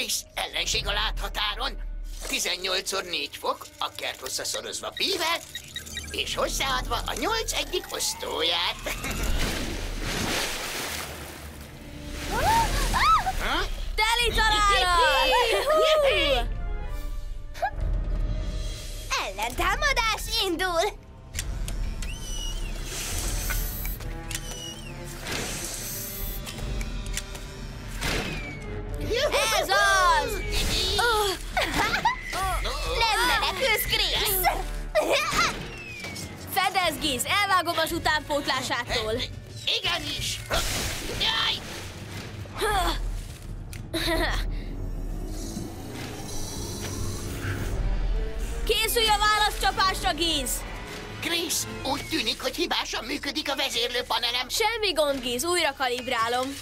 Chris, ellenség a láthatáron. 18×4 fok, a kert hosszaszorozva pivel, és hozzáadva a 8 egyik osztóját. Teli találom! Ellentámadás indul! Ez az! Nem menekülsz, Chris! Fedez, Giz! Elvágom az utánpótlásától! Igenis! Jaj! Készülj a válaszcsapásra, Giz! Chris, úgy tűnik, hogy hibásan működik a vezérlőpanelem. Semmi gond, Giz, újra kalibrálom.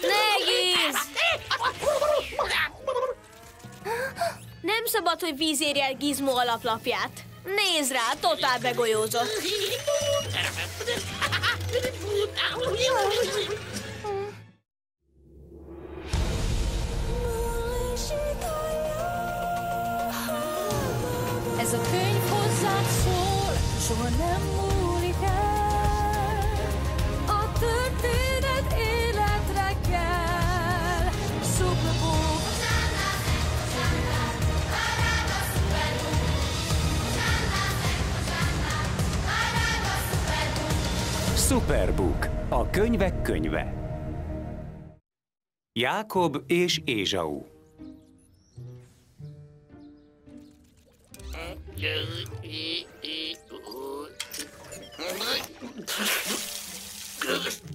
Negiz! Nem szabad, hogy víz érje el Gizmo alaplapját. Nézd rá, totál begolyózott. Ez a könyv hozzád szól, soha nem múlik el. A történet életre kell. Superbook. Superbook, a könyvek könyve. Jákob és Ézsaú.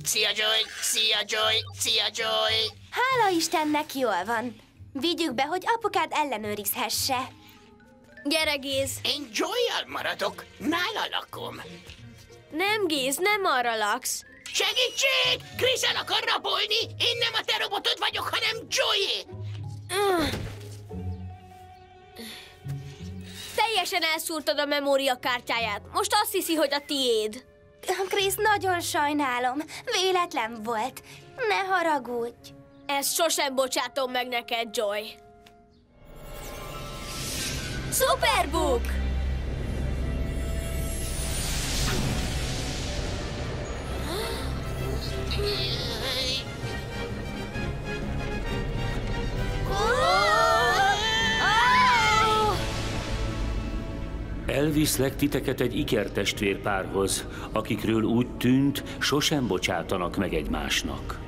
Szia, Joy! Szia, Joy! Szia, Joy! Hála Istennek, jól van. Vigyük be, hogy apukád ellenőrizhesse. Gyere, Giz! Én Joy-jal maradok, nála lakom. Nem, Giz, nem arra laksz. Segítség! Chris el akar rabolni! Én nem a te robotod vagyok, hanem Joy-é! Teljesen elszúrtad a memóriakártyáját. Most azt hiszi, hogy a tiéd. Chris, nagyon sajnálom. Véletlen volt. Ne haragudj. Ezt sosem bocsátom meg neked, Joy. Superbook! Elviszlek titeket egy ikertestvérpárhoz, akikről úgy tűnt, sosem bocsátanak meg egymásnak.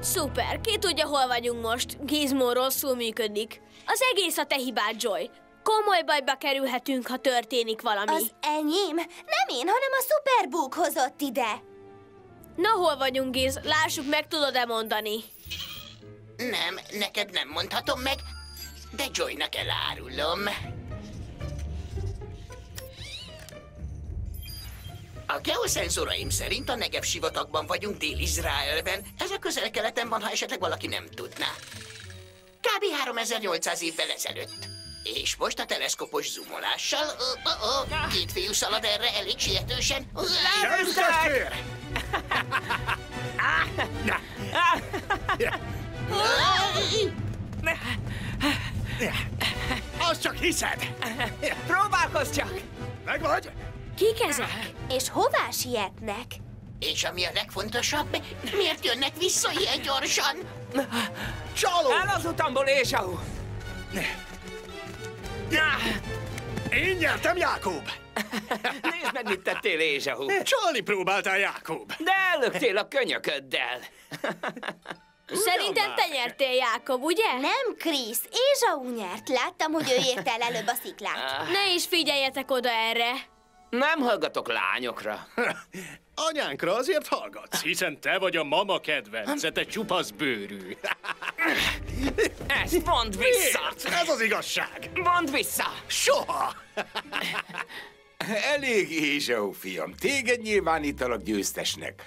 Szuper, ki tudja, hol vagyunk most? Gizmo rosszul működik. Az egész a te hibád, Joy. Komoly bajba kerülhetünk, ha történik valami. Az enyém? Nem én, hanem a Superbook hozott ide. Na, hol vagyunk, Giz? Lássuk, meg tudod-e mondani? Nem, neked nem mondhatom meg, de Joynak elárulom. A geoszenzoraim szerint a Negev sivatagban vagyunk, Dél-Izraelben. Ez a Közel-Keleten van, ha esetleg valaki nem tudná. Kb. 3800 évvel ezelőtt. És most a teleszkopos zoomolással... két fiú szalad erre elég sietősen. Azt csak hiszed! Próbálkozz csak! Megvagy? Kik ezek? És hová sietnek? És ami a legfontosabb, miért jönnek vissza ilyen gyorsan? Csaló! El az utamból, Ézsaú! Én nyertem, Jákob! Nézd meg, mit tettél, Ézsaú! Csalni próbáltál, Jákob! De ellöktél a könyököddel! Szerintem te nyertél, Jákob, ugye? Nem, Chris, Ézsaú nyert. Láttam, hogy ő ért el előbb a sziklát. Ne is figyeljetek oda erre! Nem hallgatok lányokra. Anyánkra azért hallgatsz, hiszen te vagy a mama kedvence, te csupasz bőrű. Ezt mondd vissza! Miért? Ez az igazság! Mondd vissza! Soha! Elég, Ézsaú fiam, téged nyilvánítalak győztesnek.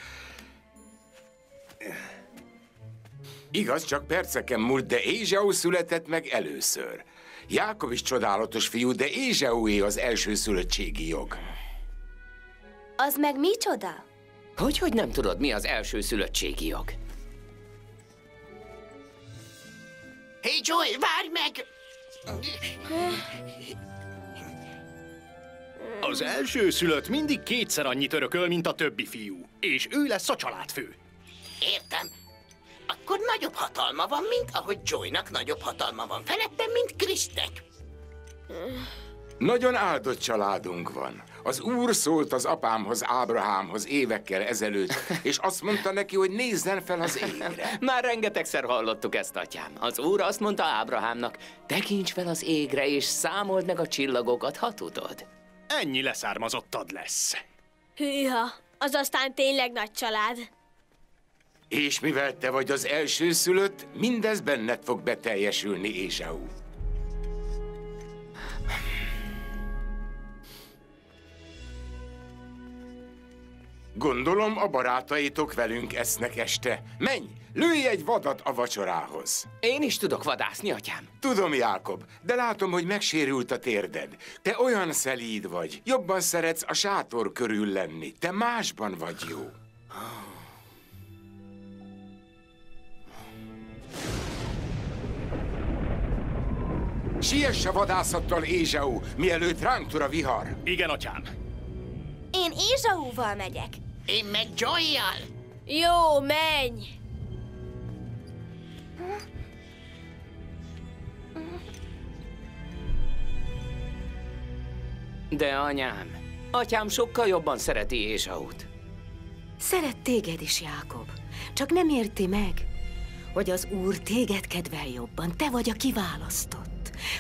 Igaz, csak perceken múlt, de Ézsaú született meg először. Jákob is csodálatos fiú, de Ézsaúé az elsőszülöttségi jog. Az meg micsoda? Hogy nem tudod, mi az elsőszülöttségi jog? Hé, Joy, várj meg! Az elsőszülött mindig kétszer annyit örököl, mint a többi fiú, és ő lesz a családfő. Értem. Akkor nagyobb hatalma van, mint ahogy Joynak nagyobb hatalma van felettem, mint Chrisnek. Nagyon áldott családunk van. Az Úr szólt az apámhoz, Ábrahámhoz évekkel ezelőtt, és azt mondta neki, hogy nézzen fel az égre. Már rengetegszer hallottuk ezt, atyám. Az Úr azt mondta Ábrahámnak, tekints fel az égre, és számold meg a csillagokat, ha tudod. Ennyi leszármazottad lesz. Hűha, az aztán tényleg nagy család. És mivel te vagy az elsőszülött, mindez benned fog beteljesülni, Ézsaú. Gondolom, a barátaitok velünk esznek este. Menj, lőj egy vadat a vacsorához. Én is tudok vadászni, atyám. Tudom, Jákob, de látom, hogy megsérült a térded. Te olyan szelíd vagy. Jobban szeretsz a sátor körül lenni. Te másban vagy jó. Siess a vadászattal, Ézsaú, mielőtt ránk tör a vihar. Igen, atyám. Én Ézsaúval megyek. Én meg Joy-jal. Jó, menj! De anyám, atyám sokkal jobban szereti Ézsaút. Szeret téged is, Jákob. Csak nem érti meg, hogy az Úr téged kedvel jobban. Te vagy a kiválasztott.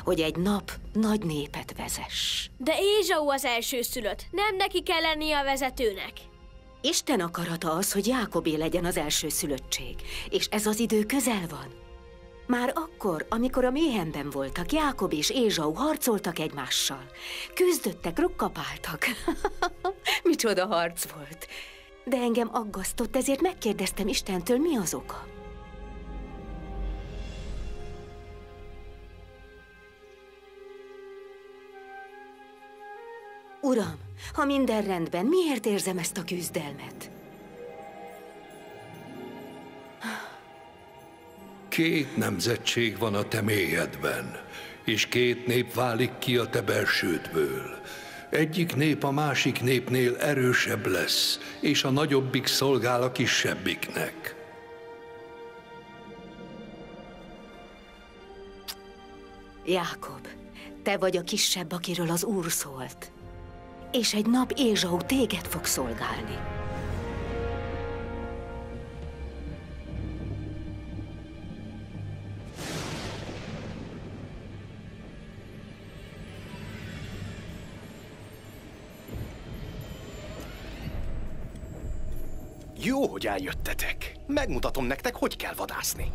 Hogy egy nap nagy népet vezess. De Ézsaú az elsőszülött, nem neki kell lennie a vezetőnek. Isten akarata az, hogy Jákobé legyen az elsőszülöttség, és ez az idő közel van. Már akkor, amikor a méhemben voltak, Jákob és Ézsaú harcoltak egymással. Küzdöttek, rokkapáltak. Micsoda harc volt. De engem aggasztott, ezért megkérdeztem Istentől, mi az oka. Uram, ha minden rendben, miért érzem ezt a küzdelmet? Két nemzetség van a te mélyedben, és két nép válik ki a te belsődből. Egyik nép a másik népnél erősebb lesz, és a nagyobbik szolgál a kisebbiknek. Jákob, te vagy a kisebb, akiről az Úr szólt. És egy nap Ézsaú téged fog szolgálni. Jó, hogy eljöttetek. Megmutatom nektek, hogy kell vadászni.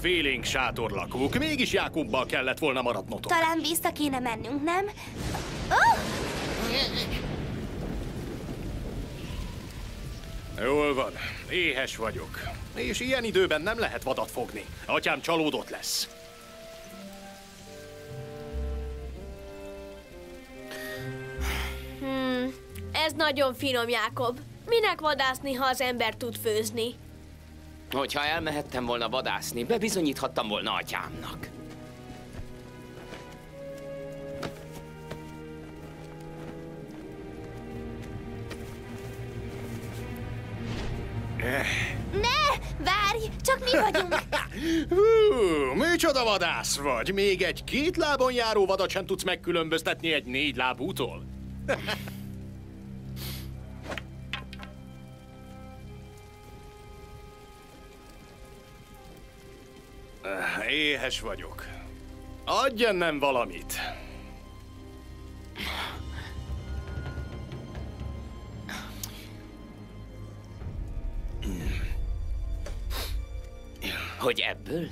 Félénk sátorlakók, mégis Jákobbal kellett volna maradnotok. Talán vissza kéne mennünk, nem? Oh! Jól van, éhes vagyok. És ilyen időben nem lehet vadat fogni. Atyám csalódott lesz. Ez nagyon finom, Jákob. Minek vadászni, ha az ember tud főzni? Hogyha elmehettem volna vadászni, bebizonyíthattam volna atyámnak. Ne! Várj! Csak mi vagyunk! Hú, micsoda vadász vagy! Még egy két lábon járó vadat sem tudsz megkülönböztetni egy négy lábútól. éhes vagyok. Adj ennem valamit! Hogy ebből?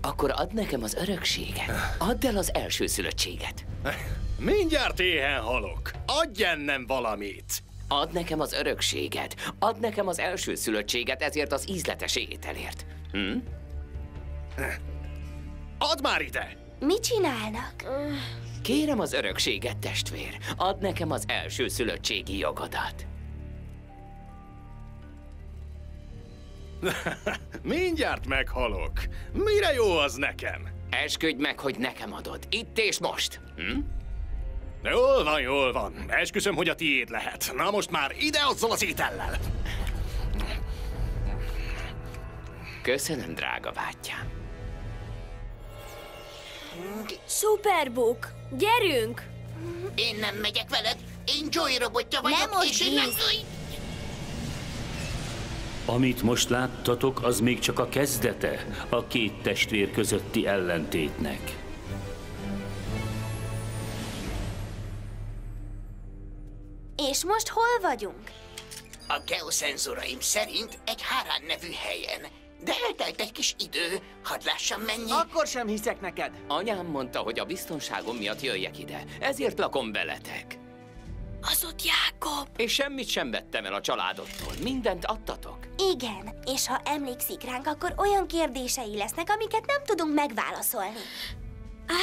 Akkor add nekem az örökséget. Add el az elsőszülöttséget. Mindjárt éhen halok. Adj ennem valamit! Add nekem az örökséget. Add nekem az elsőszülöttséget ezért az ízletes ételért. Hm? Add már ide! Mit csinálnak? Kérem az örökséget, testvér. Add nekem az elsőszülöttségi jogodat. Mindjárt meghalok. Mire jó az nekem? Esküdj meg, hogy nekem adod. Itt és most. Hm? Jól van, jól van. Esküszöm, hogy a tiéd lehet. Na most már ide azzal az étellel. Köszönöm, drága bátyám. Superbook, gyerünk! Én nem megyek veled. Én Joy robotja vagyok. Nem most én Amit most láttatok, az még csak a kezdete a két testvér közötti ellentétnek. És most hol vagyunk? A geoszenzoraim szerint egy Harán nevű helyen. De eltelt egy kis idő, hadd lássam mennyi. Akkor sem hiszek neked. Anyám mondta, hogy a biztonságom miatt jöjjek ide, ezért lakom veletek. Az ott Jákob. És semmit sem vettem el a családottól. Mindent adtatok. Igen, és ha emlékszik ránk, akkor olyan kérdései lesznek, amiket nem tudunk megválaszolni.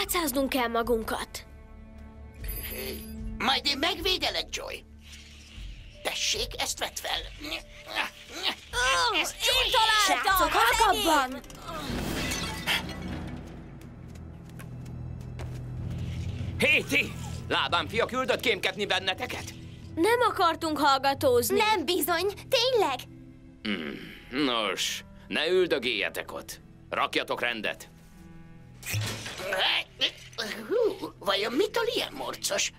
Átszáznunk kell magunkat. Majd én megvédelek, Joy. Tessék, ezt vedd fel. Ezt Joy találtam! Srácok, hé, ti! Lábán fia küldött kémkedni benneteket? Nem akartunk hallgatózni. Nem bizony, tényleg? Nos, ne üldögéljetek ott. Rakjatok rendet. Hú, vajon mitől ilyen morcos?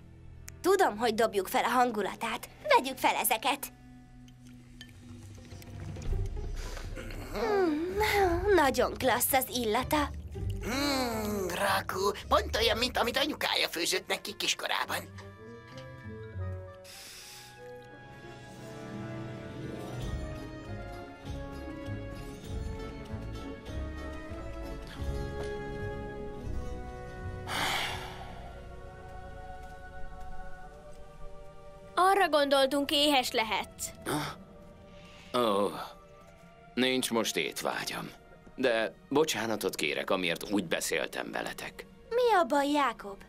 Tudom, hogy dobjuk fel a hangulatát. Vegyük fel ezeket. Nagyon klassz az illata. Rákú, pont olyan, mint amit anyukája főzött neki kiskorában. Arra gondoltunk, éhes lehetsz. Ó, nincs most étvágyam. De bocsánatot kérek, amiért úgy beszéltem veletek. Mi a baj, Jákob?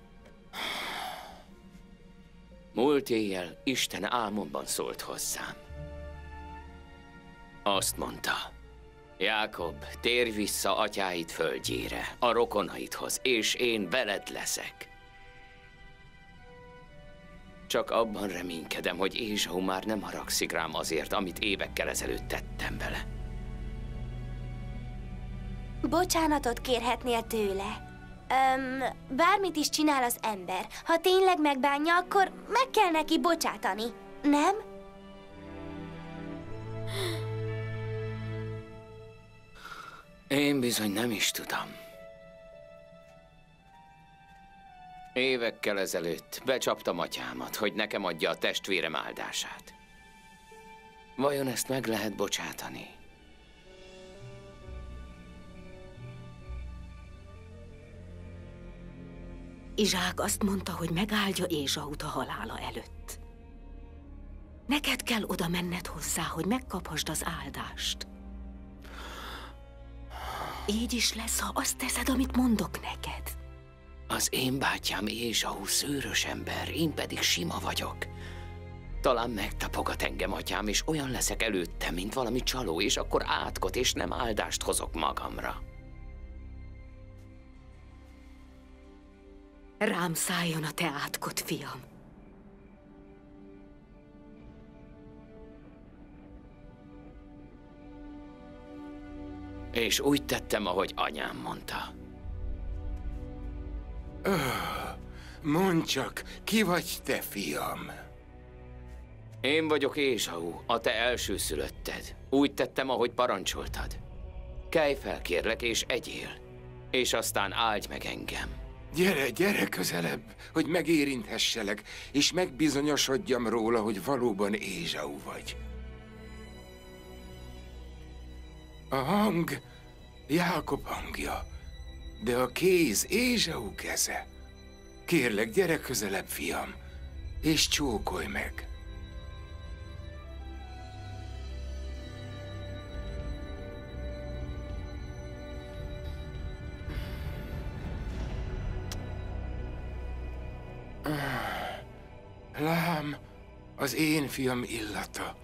Múlt éjjel Isten álmomban szólt hozzám. Azt mondta, Jákob, térj vissza atyáid földjére, a rokonaidhoz, és én veled leszek. Csak abban reménykedem, hogy Ézsaú már nem haragszik rám azért, amit évekkel ezelőtt tettem vele. Bocsánatot kérhetnél tőle. Bármit is csinál az ember. Ha tényleg megbánja, akkor meg kell neki bocsátani, nem? Én bizony nem is tudom. Évekkel ezelőtt becsaptam atyámat, hogy nekem adja a testvérem áldását. Vajon ezt meg lehet bocsátani? Izsák azt mondta, hogy megáldja Ézsaút a halála előtt. Neked kell oda menned hozzá, hogy megkaphasd az áldást. Így is lesz, ha azt teszed, amit mondok neked. Az én bátyám Ézsaú szőrös ember, én pedig sima vagyok. Talán megtapogat engem atyám, és olyan leszek előtte, mint valami csaló, és akkor átkot és nem áldást hozok magamra. Rám szálljon a te átkod, fiam. És úgy tettem, ahogy anyám mondta. Mondd csak, ki vagy te, fiam? Én vagyok Ézsaú, a te elsőszülötted. Úgy tettem, ahogy parancsoltad. Kelj fel, kérlek, és egyél. és aztán áldj meg engem. Gyere, gyere közelebb, hogy megérinthesselek, és megbizonyosodjam róla, hogy valóban Ézsaú vagy. A hang Jákob hangja, de a kéz Ézsaú keze. Kérlek, gyere közelebb, fiam, és csókolj meg. Lám, az én fiam illata,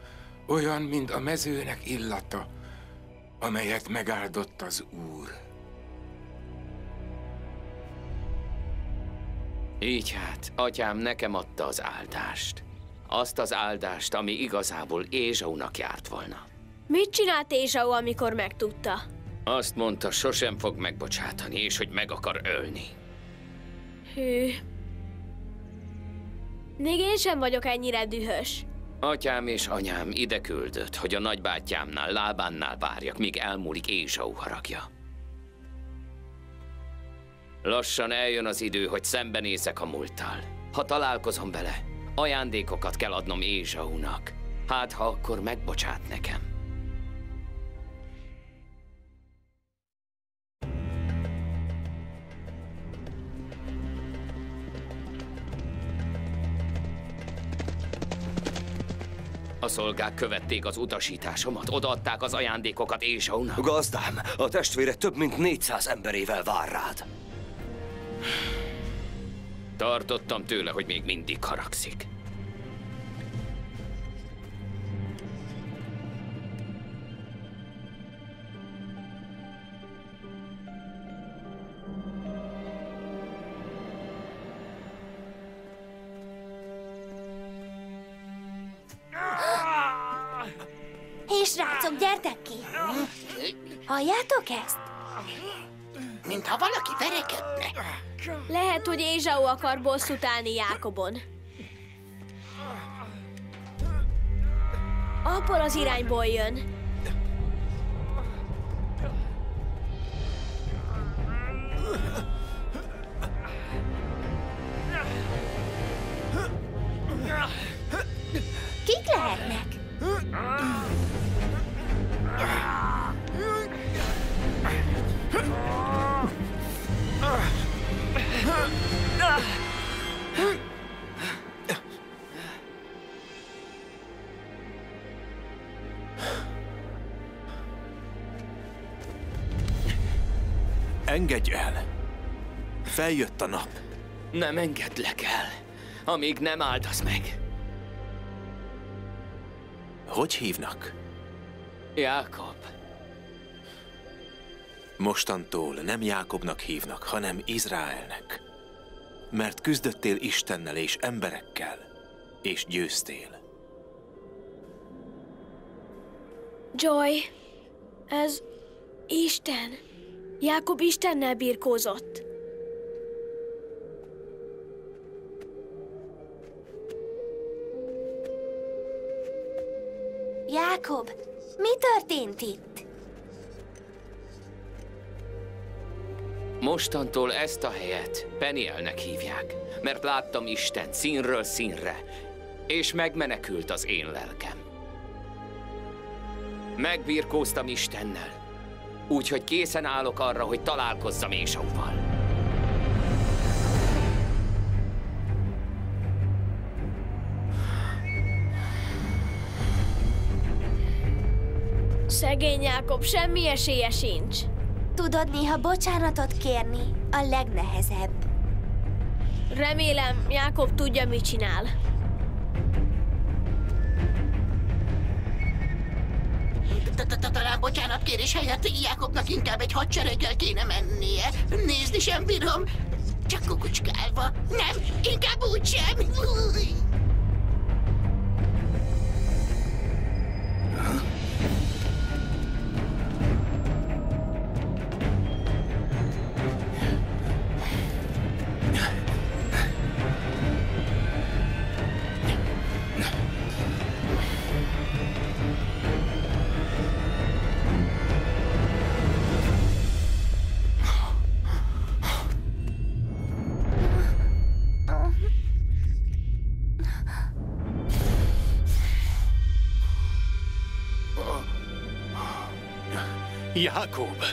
olyan, mint a mezőnek illata, amelyet megáldott az Úr. Így hát, atyám nekem adta az áldást. Azt az áldást, ami igazából Ézsaúnak járt volna. Mit csinált Ézsaú, amikor megtudta? Azt mondta, sosem fog megbocsátani, és hogy meg akar ölni. Hű... Még én sem vagyok ennyire dühös. Atyám és anyám ide küldött, hogy a nagybátyámnál, Lábánnál várjak, míg elmúlik Ézsaú haragja. Lassan eljön az idő, hogy szembenézek a múlttal. Ha találkozom vele, ajándékokat kell adnom Ézsaúnak. Hát, ha akkor megbocsát nekem. A szolgák követték az utasításomat, odaadták az ajándékokat Ézsaúnak. Gazdám, a testvére több mint 400 emberével vár rád. Tartottam tőle, hogy még mindig haragszik. Srácok, gyertek ki! Halljátok ezt? Mintha valaki verekedne. Lehet, hogy Ézsaú akar bosszút állni Jákobon. Abból az irányból jön. Kik lehetnek? Engedj el! Feljött a nap. Nem engedlek el, amíg nem áldasz meg. Hogy hívnak? Jákob. Mostantól nem Jákobnak hívnak, hanem Izraelnek. Mert küzdöttél Istennel és emberekkel, és győztél. Joy, ez Isten. Jákob Istennel birkózott. Jákob, mi történt itt? Mostantól ezt a helyet Penielnek hívják, mert láttam Isten színről színre, és megmenekült az én lelkem. Megbirkóztam Istennel, úgyhogy készen állok arra, hogy találkozzam Ézsaúval. Szegény Jákob, semmi esélye sincs. Tudod néha bocsánatot kérni a legnehezebb. Remélem, Jákob tudja, mit csinál. Talán bocsánatkérés helyett Jákobnak inkább egy hadsereggel kéne mennie. Nézni sem bírom, csak kukucskálva. Nem, inkább úgysem. Jákob,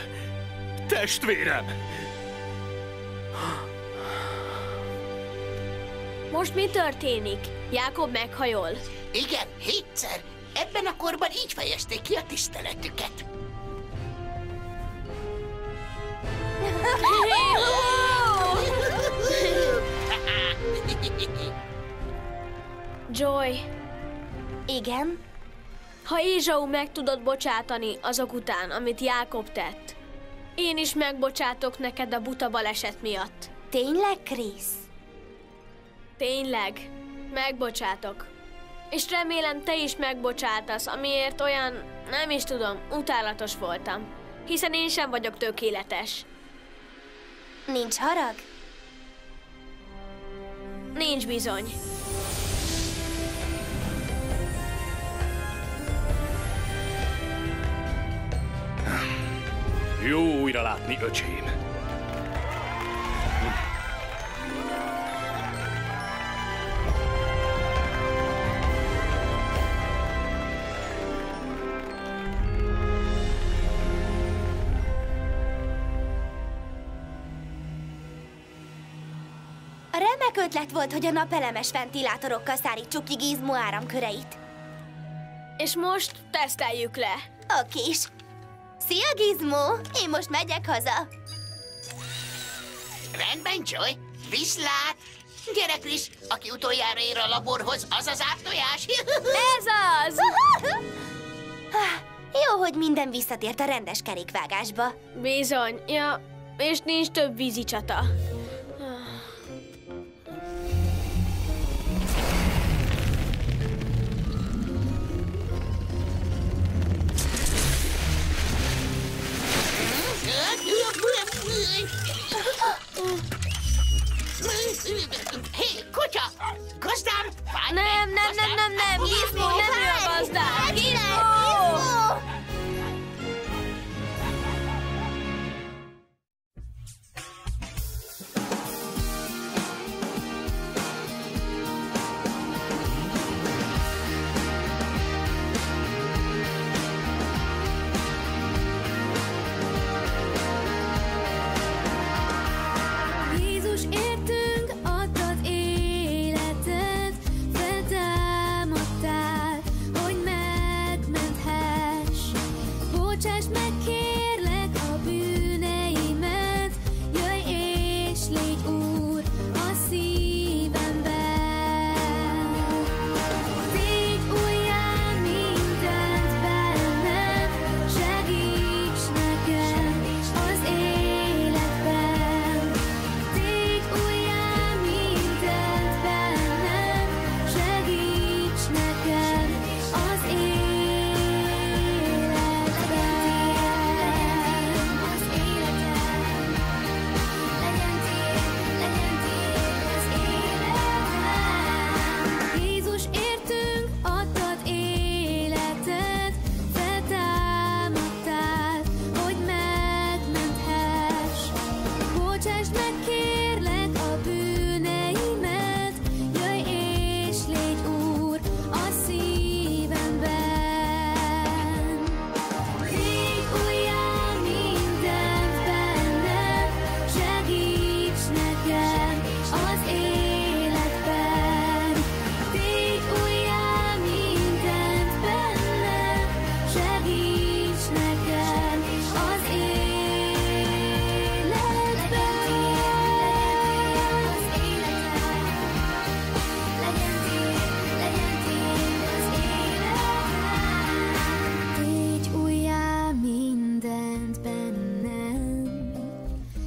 testvérem! Most mi történik? Jákob meghajol. Igen, 7-szer. Ebben a korban így fejezték ki a tiszteletüket. Joy. Igen? Ha Ézsaú meg tudod bocsátani azok után, amit Jákob tett, én is megbocsátok neked a buta baleset miatt. Tényleg, Chris? Tényleg. Megbocsátok. És remélem, te is megbocsátasz, amiért olyan, nem is tudom, utálatos voltam. Hiszen én sem vagyok tökéletes. Nincs harag? Nincs bizony. Jó újra látni, öcsém. Remek ötlet volt, hogy a napelemes ventilátorokkal szárítsuk ki Gizmo áramköreit. És most teszteljük le. Oké is. Szia, Gizmo! Én most megyek haza. Rendben, Joy. Viszlát! Gyere, Chris, aki utoljára ér a laborhoz, az az ártojás. Ez az! Jó, hogy minden visszatért a rendes kerékvágásba. Bizony, ja, és nincs több vízicsata. Hé, kutya! Gazdám! Nem! Gizmo, nem jön gazdám! Gizmo!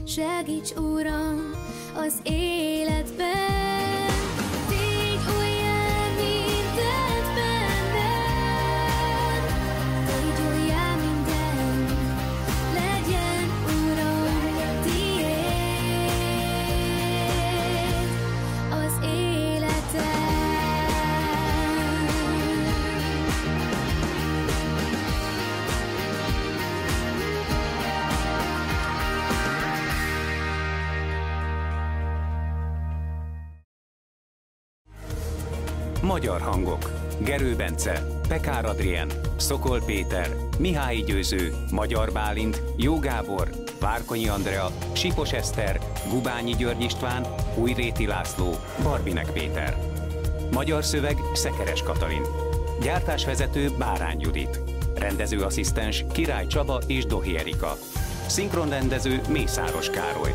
Segíts, Uram, az életben, tégy újjá mindent bennem, tégy újjá mindent, legyen, Uram, tiéd az életem. Magyar hangok. Gerő Bence, Pekár Adrien, Szokol Péter, Mihály Győző, Magyar Bálint, Jó Gábor, Várkonyi Andrea, Sipos Eszter, Gubányi György István, Újréti László, Barbinek Péter. Magyar szöveg Szekeres Katalin. Gyártásvezető Bárány Judit. Rendezőasszisztens Király Csaba és Dohi Erika. Szinkronrendező Mészáros Károly.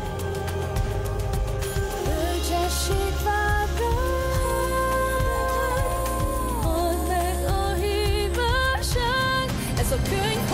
Könyv